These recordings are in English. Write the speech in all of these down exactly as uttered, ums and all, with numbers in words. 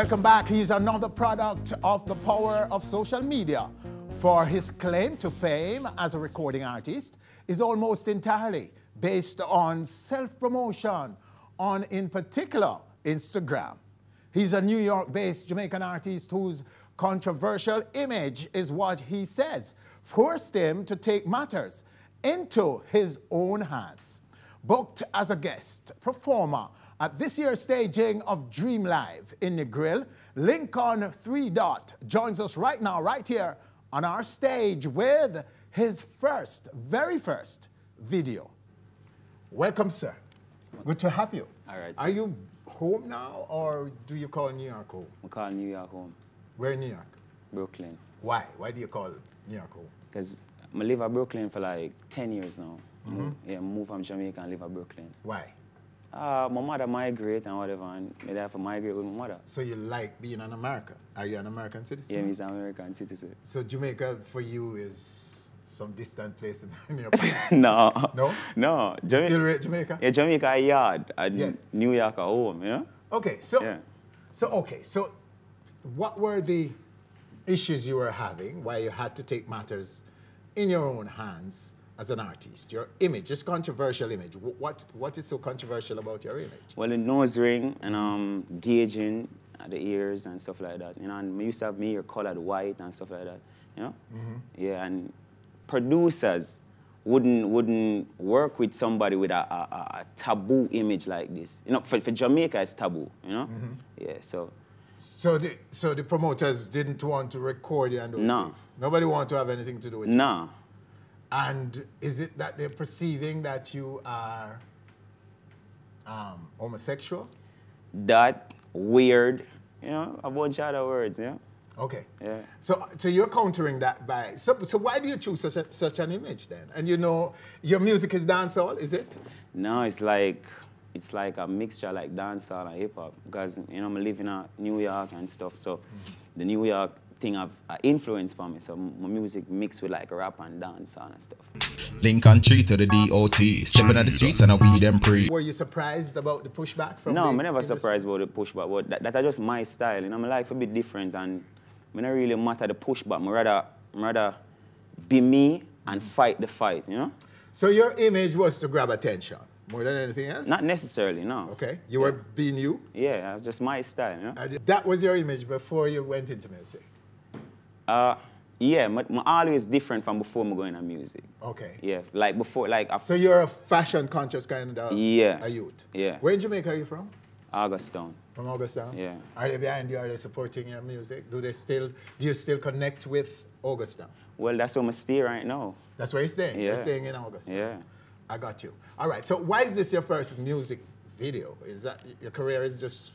Welcome back. He is another product of the power of social media, for his claim to fame as a recording artist is almost entirely based on self-promotion on, in particular, Instagram. He's a New York-based Jamaican artist whose controversial image is what he says forced him to take matters into his own hands. Booked as a guest performer at this year's staging of Dream Live in Negril, Lincoln Three Dot joins us right now, right here on our stage with his first, very first video. Welcome, sir. What's Good to have you. All right. Sir. Are you home now, or do you call New York home? We call New York home. Where in New York? Brooklyn. Why? Why do you call New York home? Because I live in Brooklyn for like ten years now. Mm-hmm. Yeah, I moved from Jamaica and live in Brooklyn. Why? Uh, my mother migrate and whatever, and I have to migrate with my mother. So you like being an American? Are you an American citizen? Yeah, he's an American citizen. So Jamaica for you is some distant place in your place? No. No? No. Jama still rate Jamaica? Yeah, Jamaica a yard, and yes. New York a home, you know? Okay, so, yeah. so, okay, so what were the issues you were having why you had to take matters in your own hands? As an artist, your image, this controversial image. What, what is so controversial about your image? Well, the nose ring and um, gauging at the ears and stuff like that. You know, and we used to have my ear colored white and stuff like that. You know, mm-hmm. yeah. And producers wouldn't wouldn't work with somebody with a, a, a taboo image like this. You know, for, for Jamaica, it's taboo. You know, mm-hmm. yeah. So. So the so the promoters didn't want to record you and those no. things. Nobody wanted to have anything to do with it. No. You. And is it that they're perceiving that you are um, homosexual? That weird, you know, a bunch of other words, yeah. Okay. Yeah. So, so you're countering that by. So, so why do you choose such a, such an image then? And you know, your music is dancehall, is it? No, it's like it's like a mixture like dancehall and hip hop because you know I'm living in New York and stuff. So, mm-hmm. the New York. Thing of uh, influence for me, so my music mixed with like rap and dance and stuff. Lincoln Three to the D O T, stepping on the streets and a weed and pre. Were you surprised about the pushback from No, I'm never surprised about the pushback, but that, that's just my style, you know, my life a bit different and I don't really matter the pushback, I rather, rather be me and fight the fight, you know? So your image was to grab attention? More than anything else? Not necessarily, no. Okay. You yeah. were being you? Yeah, just my style, you know? And that was your image before you went into music? Uh, yeah, I'm always different from before I'm going to music. Okay. Yeah, like before, like... I've so you're a fashion-conscious kind of yeah. a youth? Yeah. Where in Jamaica are you from? Augustine. From Augustine? Yeah. Are they behind you? Are they supporting your music? Do they still... Do you still connect with Augustine? Well, that's where I'm staying right now. That's where you're staying? Yeah. You're staying in Augustine? Yeah. I got you. All right, so why is this your first music video? Is that... Your career is just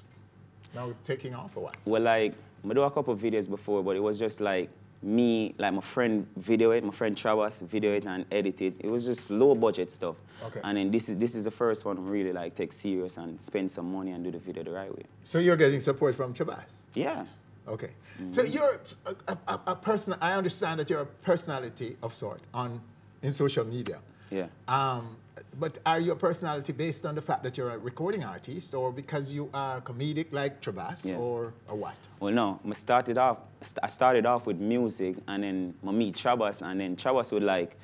now taking off or what? Well, like... I do a couple of videos before, but it was just like me, like my friend video it, my friend Travis video it and edit it. It was just low budget stuff. Okay. And then this is this is the first one I really like take serious and spend some money and do the video the right way. So you're getting support from Travis? Yeah. Okay. Mm-hmm. So you're a, a, a person. I understand that you're a personality of sort on in social media. Yeah. Um, but are your personality based on the fact that you're a recording artist or because you are comedic like Travis yeah. or, or what? Well, no. I started off, I started off with music and then I meet Travis and then Travis would like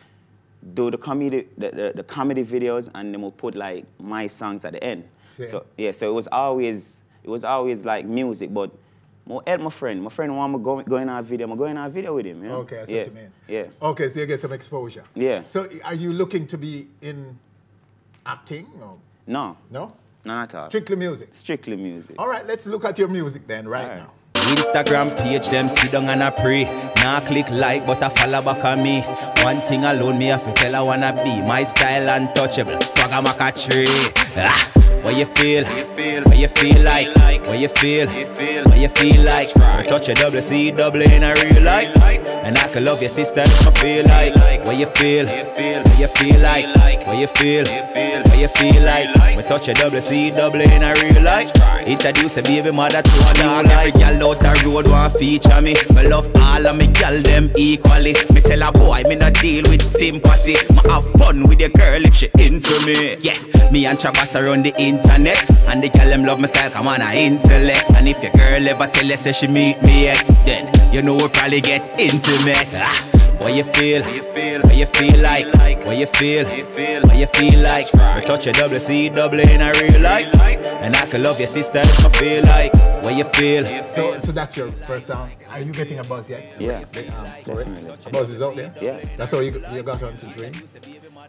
do the comedy, the, the, the comedy videos and then we'll put like my songs at the end. Same. So yeah, so it was always, it was always like music, but I'll help my friend. My friend want me go, go in our video. I'm going in our video with him. You know? Okay, that's yeah. what you mean. Yeah. Okay, so you get some exposure. Yeah. So are you looking to be in acting? Or? No. No? No, at all. Strictly music? Strictly music. All right, let's look at your music then, right, right. now. Instagram page, them sit down and I pray. Now nah, click like, but I follow back on me. One thing alone, me have to tell I wanna be. My style untouchable, swagger maca tree. Ah, what you feel? What you feel like? What you feel? What you feel like? I touch a double C, double in a real life. And I can love your sister, I feel like. What you feel? What you feel like? What you feel? What you feel? you feel like. We touch a double C, double in a real life. Introduce a baby mother to a dog life. Every girl out the road want feature me. Me love all of me girl them equally. Me tell a boy me not deal with sympathy. Me have fun with a girl if she into me. Yeah, me and Chabas around the internet, and the girl them love my style, come on a intellect. And if your girl ever tell you say she meet me yet, then you know we'll probably get intimate. Ah, what you feel? What you feel like? What you feel? What you feel like? We touch a double C, double in a real life, and I can love your sister if I feel like. What you feel? So, so that's your first song. Are you getting a buzz yet? Yeah, for um, it. A buzz is out there. Yeah, that's how you you got onto Dream.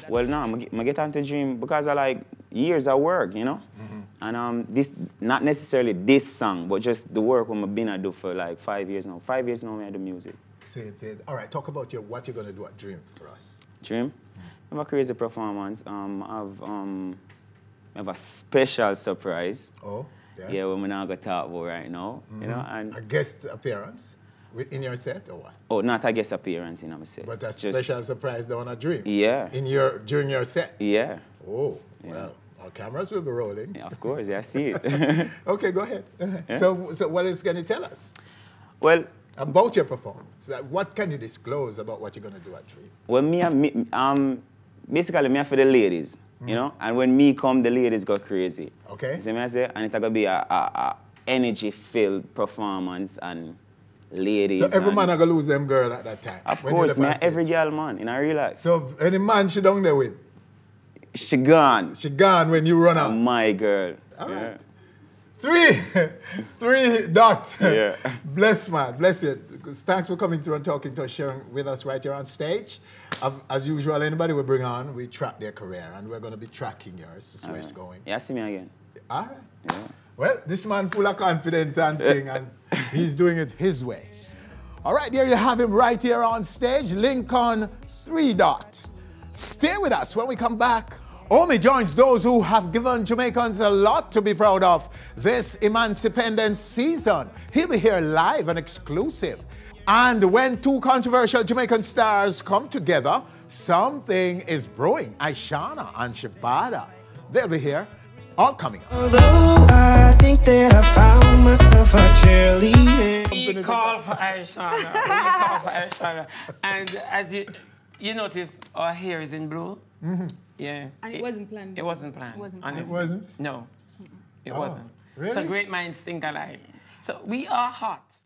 Well, no, I'm gonna get onto Dream because I like years of work, you know. Mm-hmm. And um, this not necessarily this song, but just the work I've been I do for like five years now. Five years now, I do music. Say it, say it. All right, talk about your what you're gonna do at Dream for us. Dream, I'm a crazy performance. Um, I've um, I have a special surprise. Oh, yeah. Yeah, we're not gonna talk about right now, mm-hmm. you know. And a guest appearance. In your set or what? Oh, not I guess appearance in our set. But a special Just, surprise down a Dream. Yeah. In your during your set. Yeah. Oh, yeah. Well, our cameras will be rolling. Yeah, of course, yeah, I see it. Okay, go ahead. Yeah. So, so what is going to tell us? Well, about your performance, what can you disclose about what you're going to do at Dream? Well, me, me um, basically, me for the ladies, mm. you know, and when me come, the ladies go crazy. Okay. You see me I say, and it's gonna be a, a, a energy-filled performance and. Ladies. So every man are gonna lose them girl at that time. Of course, man. Every girl man in a real life. So any man she down there with? She gone. She gone when you run out. My girl. All yeah. right. Three. Three dot. Yeah. Bless man. Bless it. Thanks for coming through and talking to us, sharing with us right here on stage. As usual, anybody we bring on, we track their career and we're gonna be tracking yours. Just where right. it's going. Yeah, see me again. All right. Yeah. Well, this man full of confidence and thing and he's doing it his way. All right, there you have him right here on stage, Lincoln Three Dot. Stay with us when we come back. Omi joins those who have given Jamaicans a lot to be proud of this Emancipendence season. He'll be here live and exclusive. And when two controversial Jamaican stars come together, something is brewing. Ishawna and Shibada. They'll be here. All coming up. Although I think that I found myself a cheerleader. We call for Ishawna. We call for Ishawna. And as you, you notice, our hair is in blue. Mm-hmm. Yeah. And it, it wasn't planned. It wasn't planned. It wasn't. Planned. It wasn't? No, it oh, wasn't. Really? So great minds think alike. So we are hot.